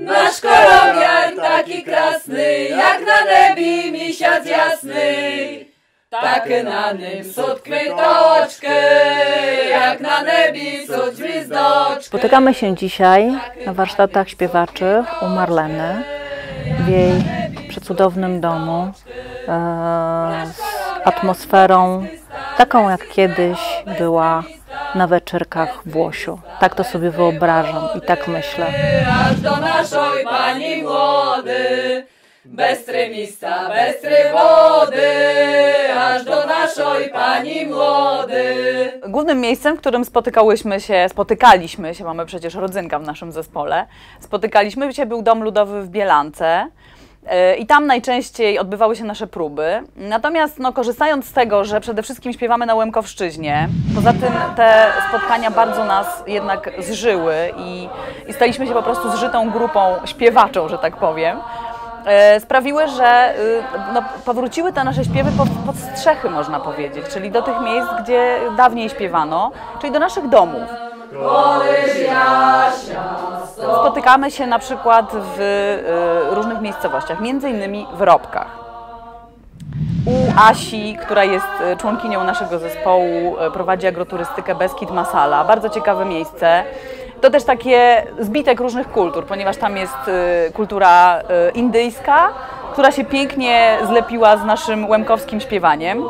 Nasz kolonial taki krasny, jak na nebi misiac jasny. Tak na nim sutkwę toczkę, jak na nebi sut gwizdeczkę. Spotykamy się dzisiaj na warsztatach śpiewaczych u Marleny, w jej przecudownym domu, z atmosferą taką, jak kiedyś była na wieczorkach w Łosiu. Tak to sobie wyobrażam i tak myślę. Aż do naszej pani młody, bestry mista, bestry wody, aż do naszej pani młody. Głównym miejscem, w którym spotykaliśmy się, mamy przecież rodzynka w naszym zespole, spotykaliśmy się, był Dom Ludowy w Bielance. I tam najczęściej odbywały się nasze próby. Natomiast no, korzystając z tego, że przede wszystkim śpiewamy na Łemkowszczyźnie, poza tym te spotkania bardzo nas jednak zżyły i staliśmy się po prostu zżytą grupą śpiewaczą, że tak powiem, sprawiły, że no, powróciły te nasze śpiewy pod strzechy, można powiedzieć, czyli do tych miejsc, gdzie dawniej śpiewano, czyli do naszych domów. Spotykamy się na przykład w różnych miejscowościach, między innymi w Ropkach. U Asi, która jest członkinią naszego zespołu, prowadzi agroturystykę Beskid Masala. Bardzo ciekawe miejsce. To też takie zbitek różnych kultur, ponieważ tam jest kultura indyjska, która się pięknie zlepiła z naszym łemkowskim śpiewaniem.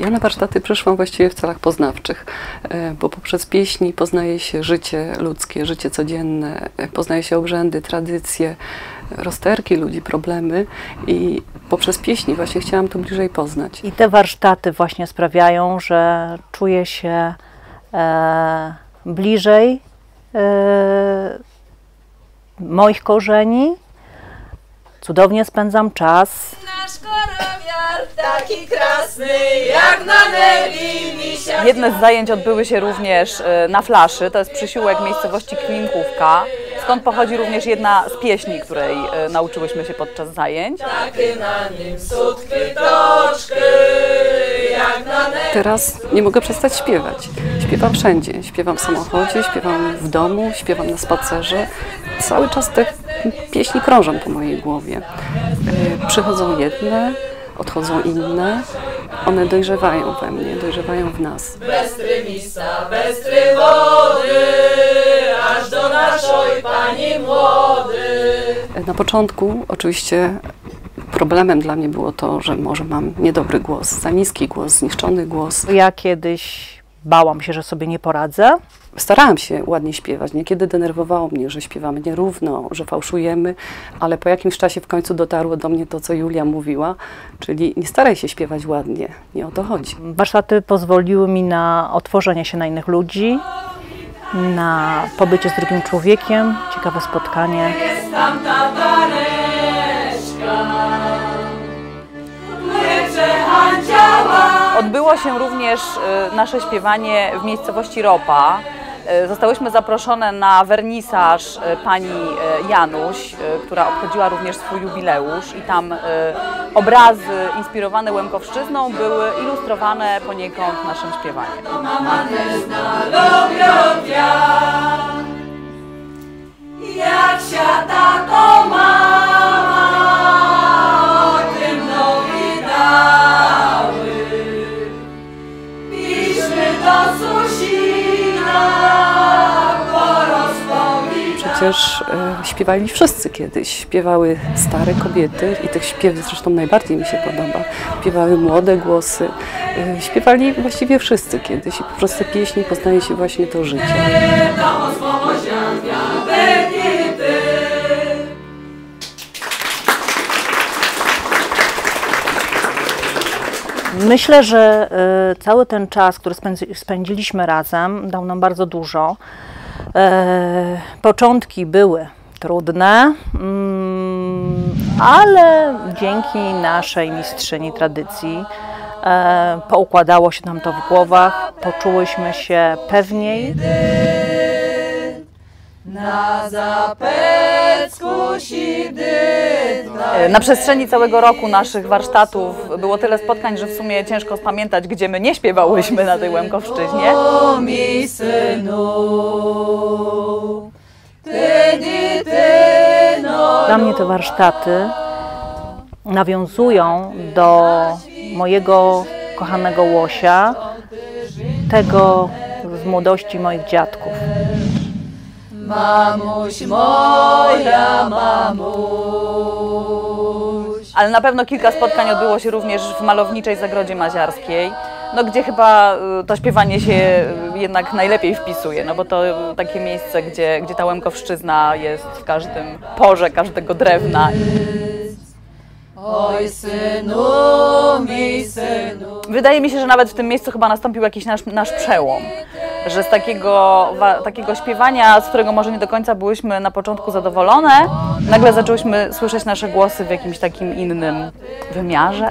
Ja na warsztaty przyszłam właściwie w celach poznawczych, bo poprzez pieśni poznaje się życie ludzkie, życie codzienne, poznaje się obrzędy, tradycje, rozterki ludzi, problemy i poprzez pieśni właśnie chciałam to bliżej poznać. I te warsztaty właśnie sprawiają, że czuję się bliżej moich korzeni. Cudownie spędzam czas. Nasz korowiar taki krasny, jak na nebi misiac. Jedne z zajęć odbyły się również na Flaszy, to jest przysiłek miejscowości Klimkówka, skąd pochodzi również jedna z pieśni, której nauczyłyśmy się podczas zajęć. Takie na nim sutki toczki, jak na nebi. Teraz nie mogę przestać śpiewać. Śpiewam wszędzie, śpiewam w samochodzie, śpiewam w domu, śpiewam na spacerze. Cały czas te pieśni krążą po mojej głowie. Przychodzą jedne, odchodzą inne. One dojrzewają we mnie, dojrzewają w nas. Bestry misa, bestry wody, aż do naszej pani młody. Na początku oczywiście problemem dla mnie było to, że może mam niedobry głos, za niski głos, zniszczony głos. Ja kiedyś bałam się, że sobie nie poradzę. Starałam się ładnie śpiewać. Niekiedy denerwowało mnie, że śpiewamy nierówno, że fałszujemy, ale po jakimś czasie w końcu dotarło do mnie to, co Julia mówiła, czyli nie staraj się śpiewać ładnie, nie o to chodzi. Warsztaty pozwoliły mi na otworzenie się na innych ludzi, na pobycie z drugim człowiekiem, ciekawe spotkanie. Odbyło się również nasze śpiewanie w miejscowości Ropa. Zostałyśmy zaproszone na wernisaż pani Januś, która obchodziła również swój jubileusz i tam obrazy inspirowane Łemkowszczyzną były ilustrowane poniekąd naszym śpiewaniem. Jak siada to mama, o tym nowi dały. Przecież śpiewali wszyscy kiedyś. Śpiewały stare kobiety i tych śpiewów zresztą najbardziej mi się podoba. Śpiewały młode głosy. Śpiewali właściwie wszyscy kiedyś i po prostu pieśni poznaje się właśnie to życie. Myślę, że cały ten czas, który spędziliśmy razem, dał nam bardzo dużo. Początki były trudne, ale dzięki naszej mistrzyni tradycji poukładało się nam to w głowach, poczułyśmy się pewniej. Na zapewne Na przestrzeni całego roku naszych warsztatów było tyle spotkań, że w sumie ciężko spamiętać, gdzie my nie śpiewałyśmy na tej Łemkowszczyźnie. Dla mnie te warsztaty nawiązują do mojego kochanego Łosia, tego z młodości moich dziadków. Mamuś moja, mamuś. Ale na pewno kilka spotkań odbyło się również w malowniczej Zagrodzie Maziarskiej, no gdzie chyba to śpiewanie się jednak najlepiej wpisuje, no bo to takie miejsce, gdzie ta Łemkowszczyzna jest w każdym porze, każdego drewna. Oj, synu, mi synu. Wydaje mi się, że nawet w tym miejscu chyba nastąpił jakiś nasz przełom, że z takiego śpiewania, z którego może nie do końca byłyśmy na początku zadowolone, nagle zaczęłyśmy słyszeć nasze głosy w jakimś takim innym wymiarze.